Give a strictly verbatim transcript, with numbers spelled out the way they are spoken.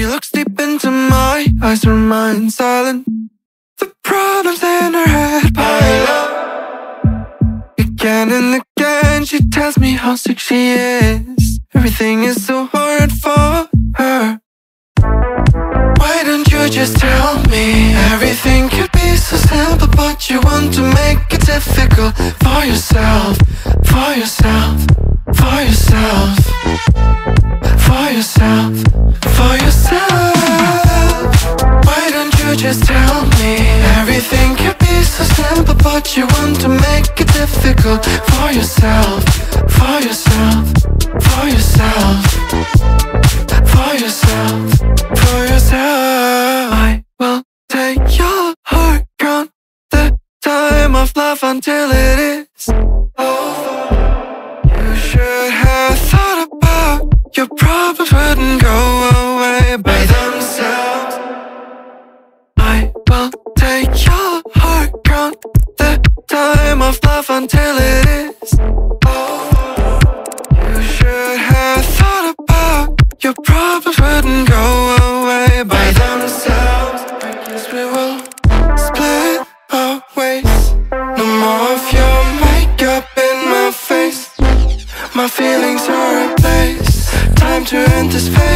She looks deep into my eyes, her mind silent. The problems in her head pile up. Again and again she tells me how sick she is. Everything is so hard for her. Why don't you just tell me? Everything could be so simple, but you want to make it difficult for yourself, for yourself, for yourself, for yourself, for yourself. Why don't you just tell me? Everything could be so simple, but you want to make it difficult for yourself, for yourself, for yourself, for yourself, for yourself. I will take your heart, count the time of love until it is over. You should have thought about your problems wouldn't go away by themselves. I will take your heart, count the time of love until it is over. You should have thought about your problems wouldn't go away by themselves. I guess we will split our ways. No more of your makeup in my face. My feelings are a place. Time to end this phase.